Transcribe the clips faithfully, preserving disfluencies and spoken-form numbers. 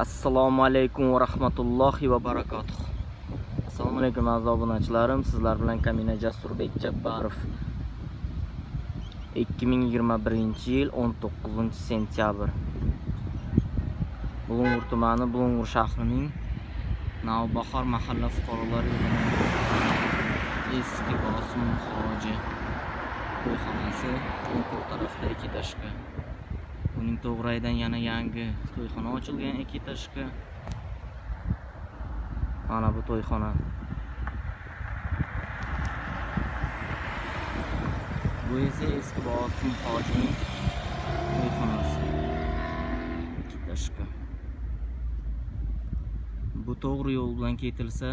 Assalomu alaykum va rahmatullohi va barakatuh. Assalomu alaykum aziz obunachilarim, sizlar bilan Kamina Jasurbek Jabbarov. ikki ming yigirma birinchi yil o'n to'qqizinchi sentyabr. Bung'ur tumani, Bung'ur shahrining Navbahor mahalla fuqarolari eski bosim xoroji to'yxonasi to'rt tarafda ikki tashqa. Buning to'g'raydan yana yangi to'yxona ochilgan ikki tashqi. Mana bu to'yxona. Bu esa eski bosim hojining to'yxonasi. Ikki tashqi. Bu to'g'ri yo'l bilan ketilsa,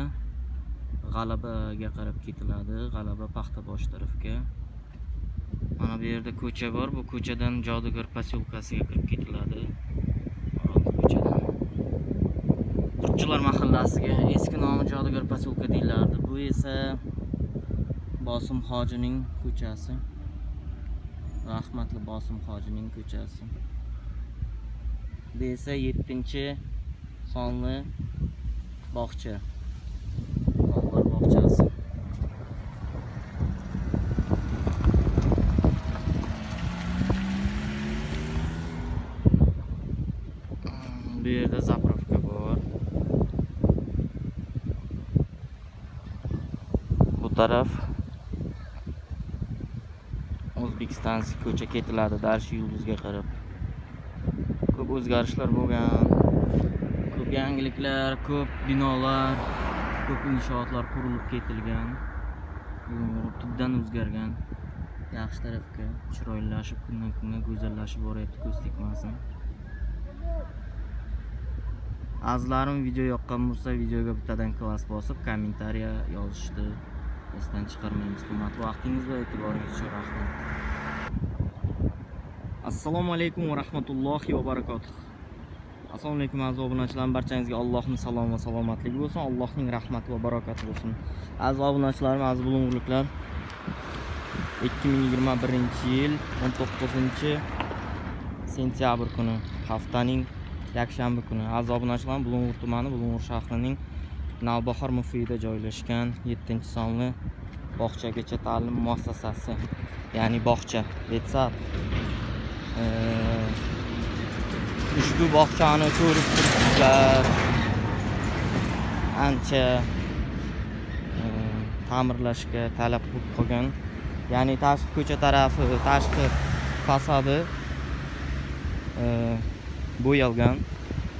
G'alabaga qarab ketiladi, G'alaba Paxtabosh tarafga. Mana bu yerda ko'cha bor. Bu ko'chadan Cadı Gürpası yo'lkasiga kirib ketiladi. Mana ko'chadan Turchilar mahallasiga, eski nomi Cadı Gürpası yo'lka deyiladi. Bu esa Bosim hojining ko'chasi. Rahmatli Bosim hojining ko'chasi. Bu esa yettinchi sonli bog'cha. Bog'lar bog'chasi. Bu yerda zapravka bor. Bu taraf O'zbekistonsiz ko'cha ketiladi, Darshi yulduzga qarab. Ko'p o'zgarishlar bo'lgan. Ko'p yangiliklar, ko'p binolar, ko'p inshootlar qurilib ketilgan. Tubdan o'zgargan. Yaxshi tarafga chiroylashib, kundan-kunga go'zallashib boryapti, ko'z tegmasin. Azlarim video yoqqan bo'lsa, videoga bittadan klass bosib, kommentariya yozishni esdan chiqarmaymiz. Qimmat vaqtingiz va e'tiboringiz uchun rahmat. Assalomu alaykum va rahmatullohi va barakotuh. Assalomu alaykum aziz obunachilarim, barchangizga Allohning salom va salomatligi bo'lsin, Allohning rahmati va barakati bo'lsin. Aziz obunachilarim, aziz bulung'urliklar. ikki ming yigirma birinchi yil o'n to'qqizinchi sentyabr kuni, haftaning yakshanba kuni aziz obunachilarim, Bung'ur tumani, Bung'ur shahrining Navbahor mufida joylashgan yettinchi sonli bog'chagacha ta'lim muassasasi, ya'ni bog'cha litsat. Ushbu bog'chani ko'rib turibsizlar. Ancha ta'mirlashga talab bo'lib qolgan. Ya'ni tashqi ko'cha tarafi, tashqi fasadi bo'yalgan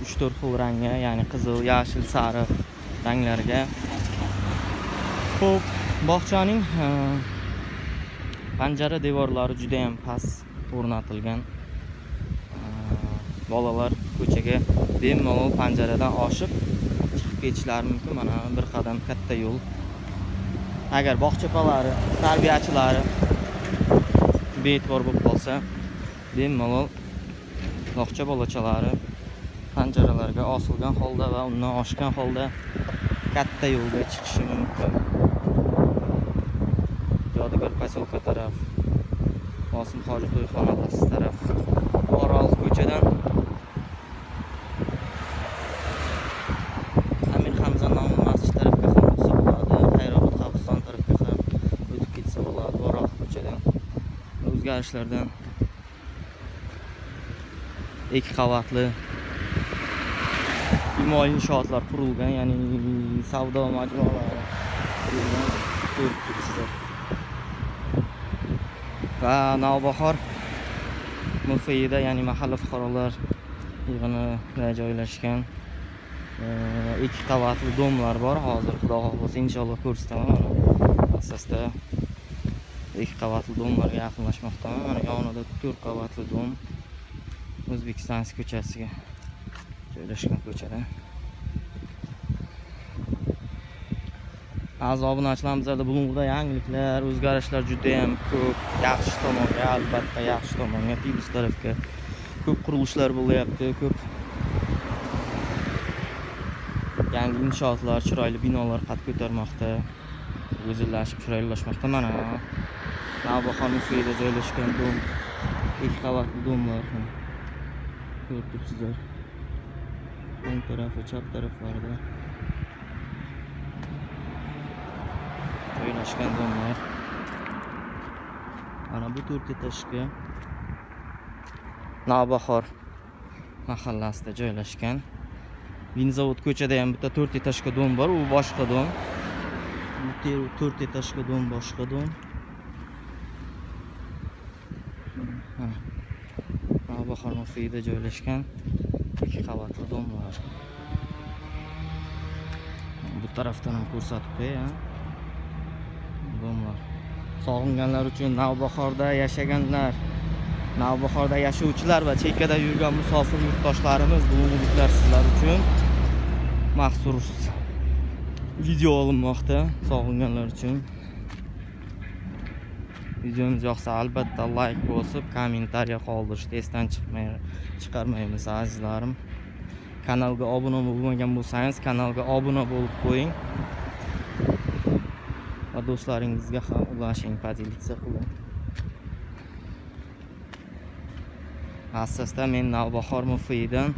uch to'rt xil rangga, ya'ni qizil, yashil, sariq ranglarga. Xo'p, bog'chaning panjara devorlari juda ham past o'rnatilgan. Bolalar ko'chaga bemalol panjaradan oshib chiqib ketishlari mumkin. Mana bir qadam katta yo'l. Agar bog'cha polari, tarbiyachilari be'tibor bo'lib qolsa, bemalol bog'cha bolachalari panjaralarga osilgan holda va undan oshgan holda katta yo'lga chiqishi mumkin. Yodigar poselka taraf, Bosim hoji to'yxonasi taraf, Orol ko'chadan Amin Xamzaning masjid tarafga ham o'tsa bo'ladi, Xayrohat Xabiston tarafga ham o'tib ketsa bo'ladi. Orol ko'chadan o'zgarishlardan ikki qavatli imorat inshootlar qurilgan, ya'ni savdo majmualari ko'rib turibsizlar. Va Navbahor mufida, ya'ni mahalla fuqarolar yig'inida joylashgan ikki qavatli domlar bor. Hozir xudo xohlasa inshaalloh ko'rsataman. Asosda ikki qavatli domlarga yaqinlashmoqdaman. Mana yonida to'rt qavatli dom O'zbekiston ko'chasiga joylashgan ko'chada. Aziz obunachilarim, bizda Bung'urda yangiliklar, o'zgarishlar juda ham ko'p. Yaxshi tomonga, albatta yaxshi tomonga, biz tarafga ko'p qurilishlar bo'lyapti, ko'p yangi inshootlar, chiroyli binolar qad ko'tarmoqda, go'zallashib, chiroylashmoqda. Mana Navbahor mufida joylashgan dom, ikki qavatli domlar. Ko'rib turibsizlar. O'ng tarafı, çap taraflarda joylashgan domlar. Mana bu Turkiya tashqi Navbahor mahallasida joylashgan. Vinzavod ko'chada ham bitta to'rt etashli dom bor, u boshqa dom. Bu to'rt etashli dom boshqa dom. Ha. Navbahor masjidida joylashgan ikki qavatli dom bor. Bu tarafdan ham ko'rsatib qo'yay. Domlar. Sog'inganlar uchun Navbahorda yashaganlar, Navbahorda yashovchilar va chekkada yurgan musofir yurtdoshlarimiz, bugungilar sizlar uchun maxsus video olinmoqda. Sog'inganlar uchun videomiz yoqsa albatta like bosib, kommentariya qoldirishni esdan chiqarmaymiz azizlarim. Kanalga obuna bo'lmagan bo'lsangiz, kanalga obuna bo'lib qo'ying. Va do'stlaringizga ham ulashing, podelitsiya qiling. Asosda men Navbahor mufidan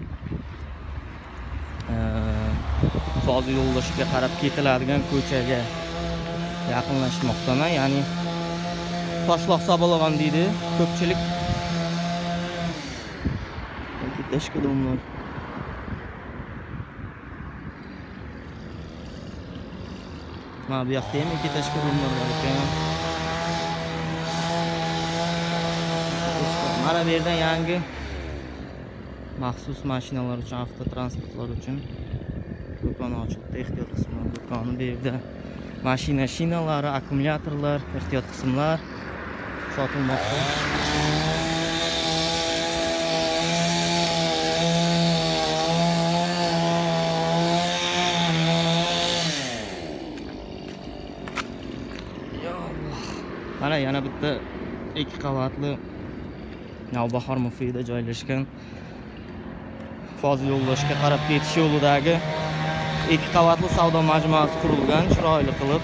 fozil yo'ldoshga qarab ketiladigan ko'chaga yaqinlashmoqdaman, ya'ni Taшлау-Сабалов deydi ko'pchilik. Tashkil domlar. Mana bu yoqda ham ikki tashkil domlar bor ekan. Mana bu yerdan yangi maxsus mashinalar uchun, avtotransportlar uchun do'kon ochildi. Ehtiyot qismlar do'koni bu yerda mashina shinalari, akkumulyatorlar, ehtiyot qismlar sotilmoqda. Mana yana bitta ikki qavatli Navbahor mufida joylashgan fozil yo'ldoshga qarab ketish yo'lidagi ikki qavatli savdo majmuasi qurilgan, chiroyli qilib.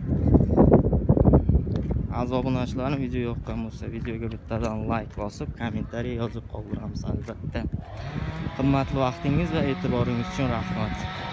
Aziz obunachilarim, video yoqqan bo'lsa, videoga bittadan like bosib, kommentariya yozib qoldiramiz albatta. Qimmatli vaqtingiz va e'tiboringiz uchun rahmat.